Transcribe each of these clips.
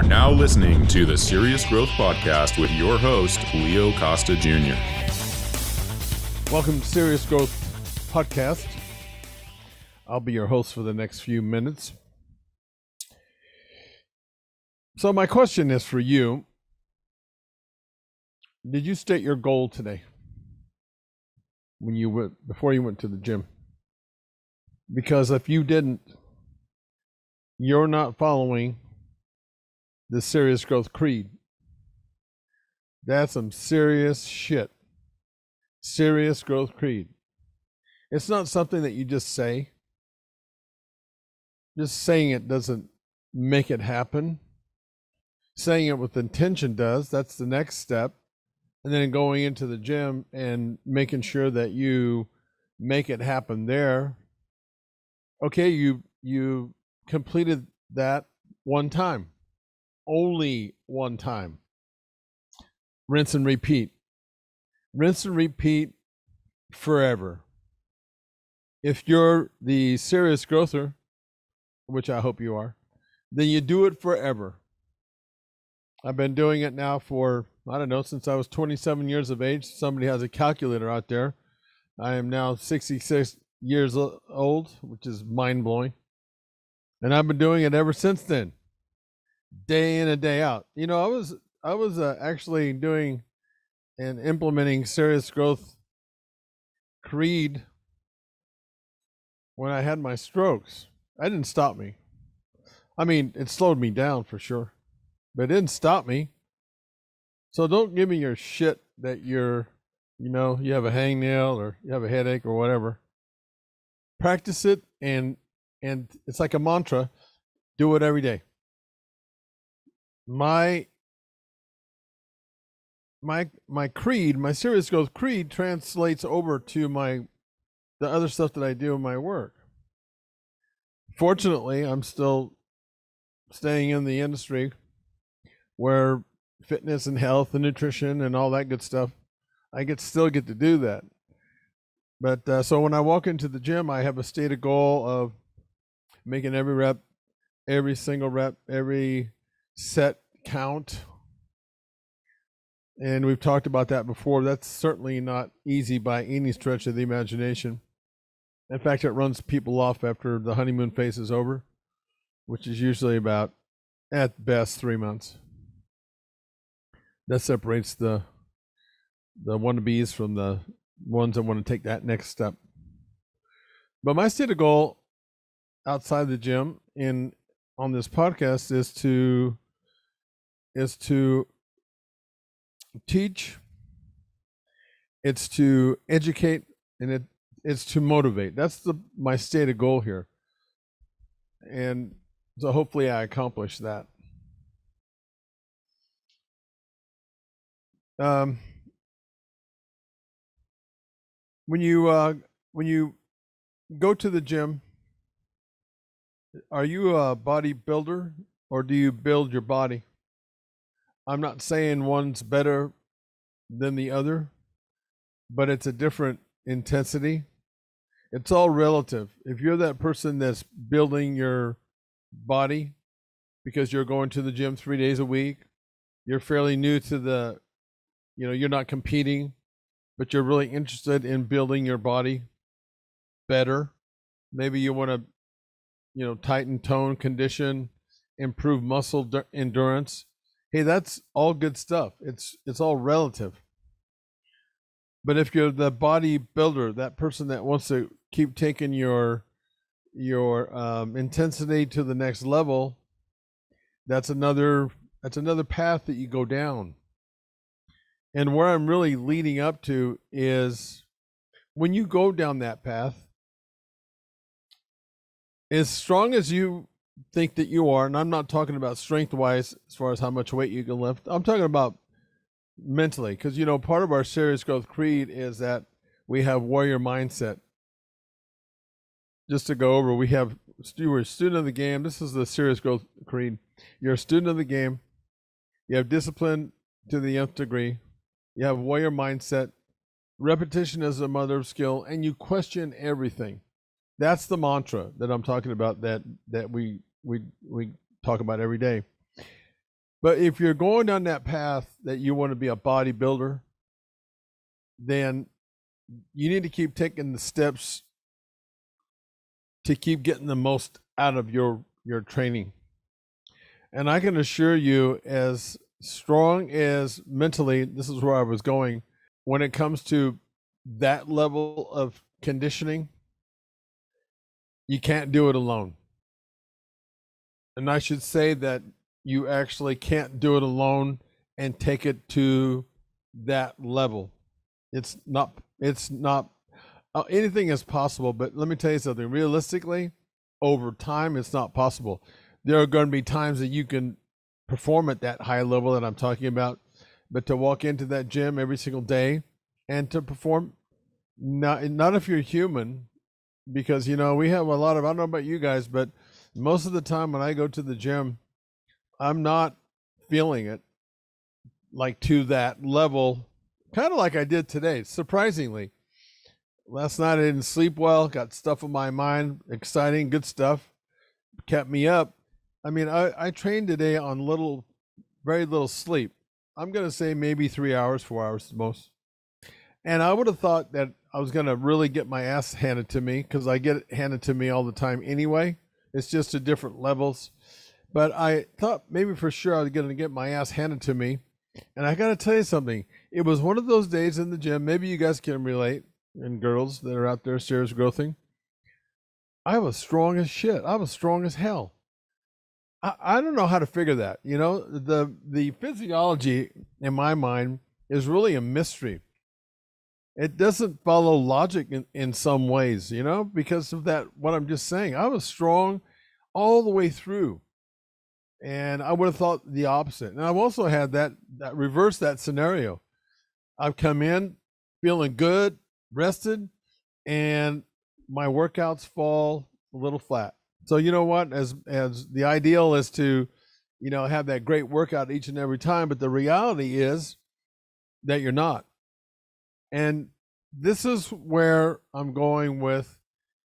are now listening to the Serious Growth Podcast with your host, Leo Costa Jr. Welcome to Serious Growth Podcast. I'll be your host for the next few minutes. So my question is for you. Did you state your goal today when you went, before you went to the gym? Because if you didn't, you're not following the Serious Growth Creed. That's some serious shit. Serious Growth Creed. It's not something that you just say. Just saying it doesn't make it happen. Saying it with intention does. That's the next step. And then going into the gym and making sure that you make it happen there. Okay, you completed that one time. Only one time. Rinse and repeat. Rinse and repeat forever. If you're the serious growther, which I hope you are, then you do it forever. I've been doing it now for, I don't know, since I was 27 years of age. Somebody has a calculator out there. I am now 66 years old, which is mind-blowing. And I've been doing it ever since then, day in and day out. You know, I was actually doing and implementing Serious Growth Creed when I had my strokes. That didn't stop me. I mean, it slowed me down for sure, but it didn't stop me. So don't give me your shit that you're, you know, you have a hangnail or you have a headache or whatever. Practice it, and it's like a mantra. Do it every day. My creed, my Serious Growth Creed, translates over to the other stuff that I do in my work. Fortunately, I'm still staying in the industry where fitness and health and nutrition and all that good stuff, I still get to do that. But so when I walk into the gym, I have a stated goal of making every rep, every single rep, every set count. And we've talked about that before. That's certainly not easy by any stretch of the imagination. In fact, it runs people off after the honeymoon phase is over, which is usually about, at best, 3 months. That separates the wannabes from the ones that want to take that next step. But my stated goal outside the gym and on this podcast is to teach, it's to educate, and it's to motivate. That's my stated goal here. And so hopefully I accomplish that. When you go to the gym, are you a bodybuilder or do you build your body? I'm not saying one's better than the other, but it's a different intensity. It's all relative. If you're that person that's building your body because you're going to the gym 3 days a week, you're fairly new to the, you know, you're not competing, but you're really interested in building your body better. Maybe you want to, you know, tighten, tone, condition, improve muscle endurance. Hey, that's all good stuff. It's all relative. But if you're the bodybuilder, that person that wants to keep taking your intensity to the next level, that's another path that you go down. And where I'm really leading up to is when you go down that path, as strong as you think that you are, and I'm not talking about strength wise as far as how much weight you can lift, I'm talking about mentally, because, you know, part of our Serious Growth Creed is that we have warrior mindset. Just to go over, you're a student of the game. This is the Serious Growth Creed. You're a student of the game. You have discipline to the nth degree. You have warrior mindset. Repetition is the mother of skill, and you question everything. That's the mantra that I'm talking about, that we talk about every day. But if you're going down that path that you want to be a bodybuilder, then you need to keep taking the steps to keep getting the most out of your training. And I can assure you, as strong as mentally, this is where I was going, when it comes to that level of conditioning, you can't do it alone. And I should say that you actually can't do it alone and take it to that level. It's not anything is possible, but let me tell you something. Realistically, over time, it's not possible. There are going to be times that you can perform at that high level that I'm talking about, but to walk into that gym every single day and to perform, not if you're human, because, you know, we have a lot of, I don't know about you guys, but most of the time when I go to the gym, I'm not feeling it like to that level, kind of like I did today, surprisingly. Last night I didn't sleep well, got stuff on my mind, exciting, good stuff, kept me up. I mean, I trained today on very little sleep. I'm going to say maybe 3 hours, 4 hours at the most. And I would have thought that I was going to really get my ass handed to me, because I get it handed to me all the time anyway. It's just at different levels. But I thought maybe for sure I was going to get my ass handed to me. And I got to tell you something. It was one of those days in the gym. Maybe you guys can relate, and girls that are out there serious growthing. I was strong as shit. I was strong as hell. I don't know how to figure that. You know, the physiology in my mind is really a mystery. It doesn't follow logic in some ways, you know, because of that, what I'm just saying. I was strong all the way through, and I would have thought the opposite. And I've also had that reverse that scenario. I've come in feeling good, rested, and my workouts fall a little flat. So you know what, as the ideal is to, you know, have that great workout each and every time, but the reality is that you're not. And this is where I'm going with,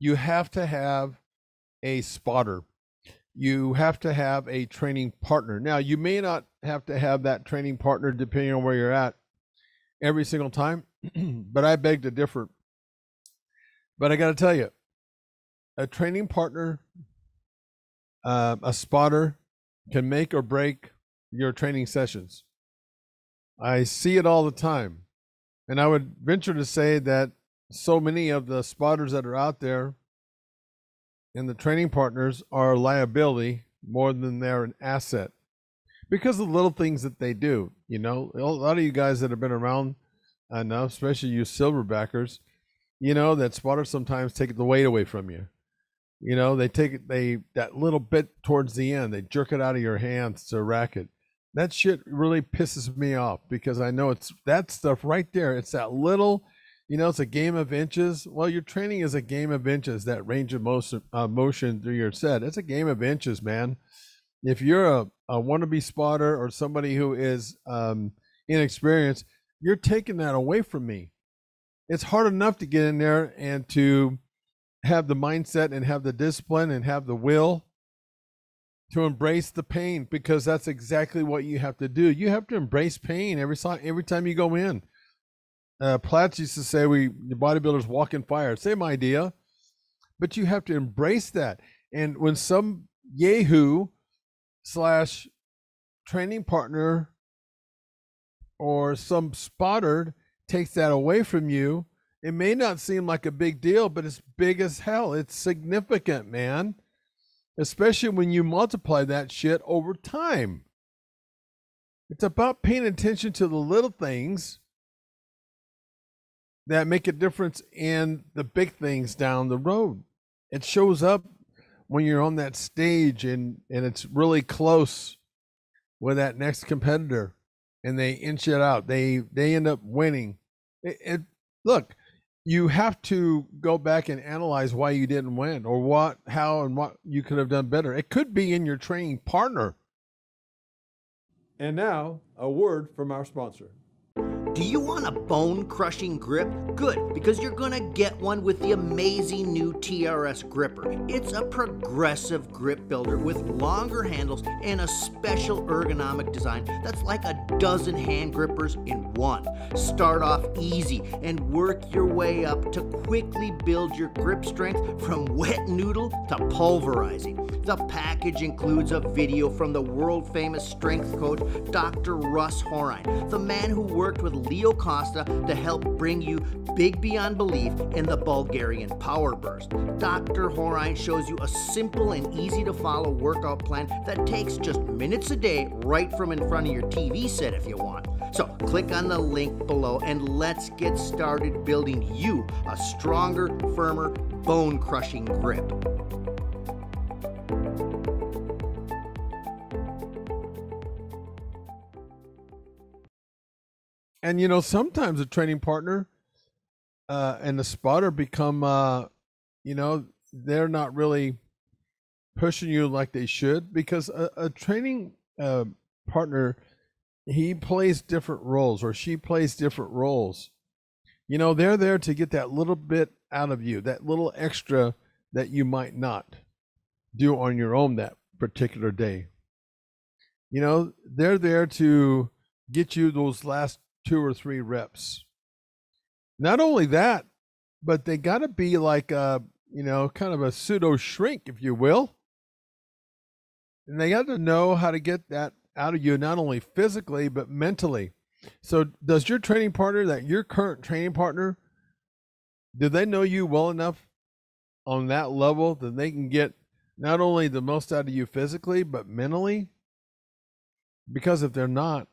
you have to have a spotter. You have to have a training partner. Now, you may not have to have that training partner depending on where you're at every single time, but I beg to differ. But I got to tell you, a training partner, a spotter, can make or break your training sessions. I see it all the time. And I would venture to say that so many of the spotters that are out there and the training partners are a liability more than they're an asset, because of the little things that they do. You know, a lot of you guys that have been around enough, especially you silverbackers, you know, that spotters sometimes take the weight away from you. You know, they take it, that little bit towards the end, they jerk it out of your hands to rack it. That shit really pisses me off, because I know it's that stuff right there. It's that little, you know, it's a game of inches. Well, your training is a game of inches, that range of motion through your set. It's a game of inches, man. If you're a wannabe spotter or somebody who is inexperienced, you're taking that away from me. It's hard enough to get in there and to have the mindset and have the discipline and have the will to embrace the pain, because that's exactly what you have to do. You have to embrace pain every time you go in. Platts used to say, the bodybuilders walk in fire. Same idea, but you have to embrace that. And when some yahoo / training partner or some spotter takes that away from you, it may not seem like a big deal, but it's big as hell. It's significant, man, especially when you multiply that shit over time. It's about paying attention to the little things that make a difference in the big things down the road. It shows up when you're on that stage and it's really close with that next competitor and they inch it out. They end up winning. Look, you have to go back and analyze why you didn't win, or how and what you could have done better. It could be in your training partner. And now, a word from our sponsor. Do you want a bone-crushing grip? Good, because you're gonna get one with the amazing new TRS Gripper. It's a progressive grip builder with longer handles and a special ergonomic design that's like a dozen hand grippers in one. Start off easy and work your way up to quickly build your grip strength from wet noodle to pulverizing. The package includes a video from the world-famous strength coach, Dr. Russ Horine, the man who worked with Leo Costa to help bring you Big Beyond Belief and the Bulgarian Power Burst. Dr. Horine shows you a simple and easy to follow workout plan that takes just minutes a day right from in front of your TV set if you want. So click on the link below and let's get started building you a stronger, firmer, bone-crushing grip. And, you know, sometimes a training partner and the spotter become, you know, they're not really pushing you like they should, because a training partner, he plays different roles, or she plays different roles. You know, they're there to get that little bit out of you, that little extra that you might not do on your own that particular day. You know, they're there to get you those last 2 or 3 reps. Not only that, but they got to be like a, you know, kind of a pseudo shrink, if you will. And they got to know how to get that out of you, not only physically, but mentally. So does your training partner, that your current training partner, do they know you well enough on that level that they can get not only the most out of you physically, but mentally? Because if they're not,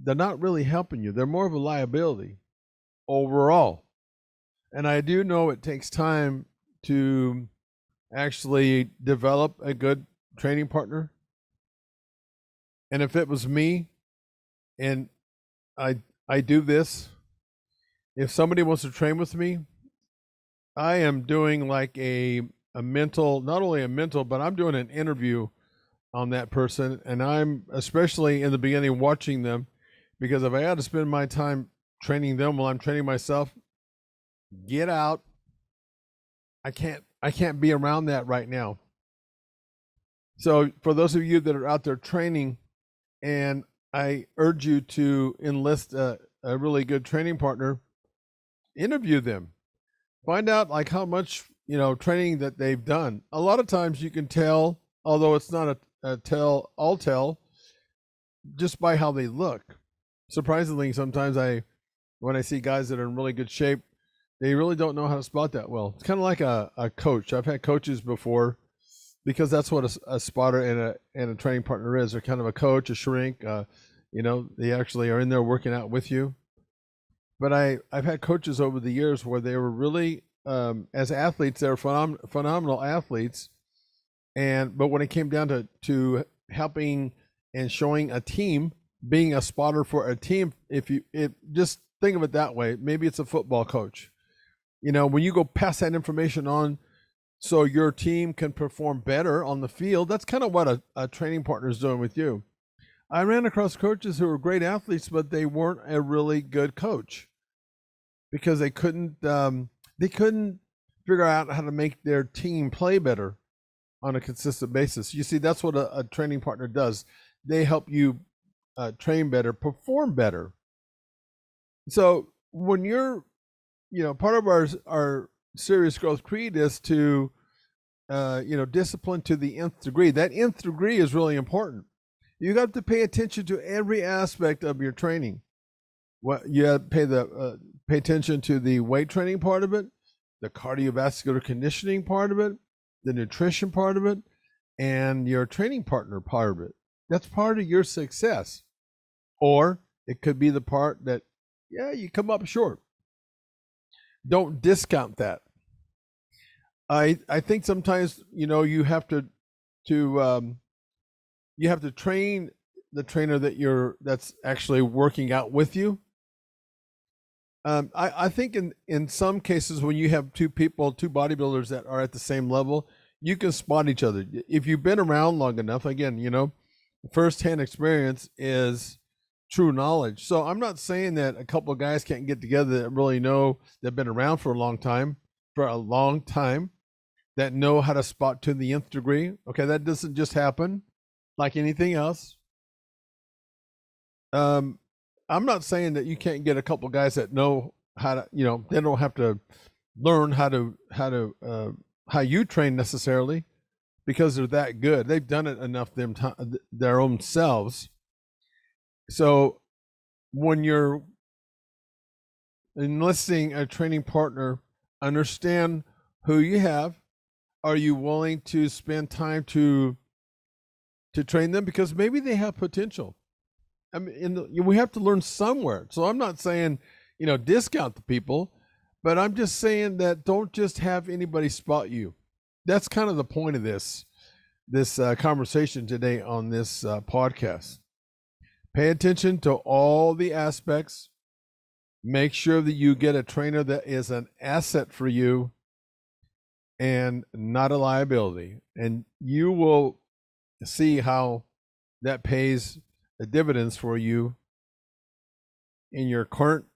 they're not really helping you. They're more of a liability overall. And I do know it takes time to actually develop a good training partner. And if it was me, and I do this, if somebody wants to train with me, I am doing like a mental, not only a mental, but I'm doing an interview on that person. And I'm especially in the beginning watching them, because if I had to spend my time training them while I'm training myself, get out. I can't be around that right now. So for those of you that are out there training, and I urge you to enlist a really good training partner, interview them, find out like how much, you know, training that they've done. A lot of times you can tell, although it's not a tell all tell, just by how they look. Surprisingly, sometimes when I see guys that are in really good shape, they really don't know how to spot that well. It's kind of like a coach. I've had coaches before, because that's what a spotter and a training partner is. They're kind of a coach, a shrink. You know, they actually are in there working out with you. But I've had coaches over the years where they were really, as athletes, they were phenomenal athletes. But when it came down to helping and showing a team, being a spotter for a team, if just think of it that way, maybe it's a football coach. You know, when you go pass that information on so your team can perform better on the field, that's kind of what a training partner is doing with you. I ran across coaches who were great athletes, but they weren't a really good coach, because they couldn't figure out how to make their team play better on a consistent basis. You see, that's what a training partner does. They help you train better, perform better. So when you're, you know, part of our serious growth creed is to, you know, discipline to the nth degree. That nth degree is really important. You got to pay attention to every aspect of your training. What you have to pay attention to the weight training part of it, the cardiovascular conditioning part of it, the nutrition part of it, and your training partner part of it. That's part of your success. Or it could be the part that, yeah, you come up short. Don't discount that. I think sometimes, you know, you have to train the trainer that's actually working out with you. I think in some cases when you have two bodybuilders that are at the same level, you can spot each other. If you've been around long enough, again, you know, first-hand experience is true knowledge. So I'm not saying that a couple of guys can't get together that really know, they've been around for a long time, that know how to spot to the nth degree. Okay, that doesn't just happen like anything else. I'm not saying that you can't get a couple of guys that know how to, you know, they don't have to learn how you train necessarily, because they're that good. They've done it enough their own selves. So when you're enlisting a training partner, understand who you have. Are you willing to spend time to train them? Because maybe they have potential. I mean, we have to learn somewhere. So I'm not saying, you know, discount the people, but I'm just saying that don't just have anybody spot you. That's kind of the point of this conversation today on this podcast. Pay attention to all the aspects. Make sure that you get a trainer that is an asset for you and not a liability. And you will see how that pays the dividends for you in your current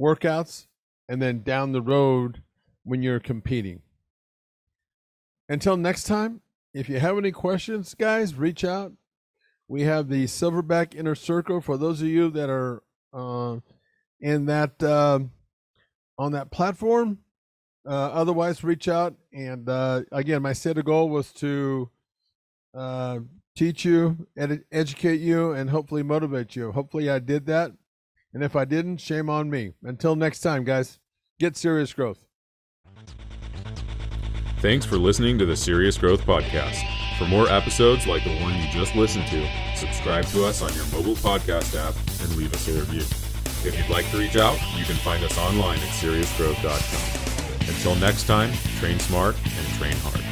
workouts and then down the road when you're competing. Until next time, if you have any questions, guys, reach out. We have the Silverback Inner Circle for those of you that are on that platform. Otherwise, reach out. And again, my stated goal was to teach you, educate you, and hopefully motivate you. Hopefully I did that. And if I didn't, shame on me. Until next time, guys, get serious growth. Thanks for listening to the Serious Growth Podcast. For more episodes like the one you just listened to, subscribe to us on your mobile podcast app and leave us a review. If you'd like to reach out, you can find us online at SeriousGrowth.com. Until next time, train smart and train hard.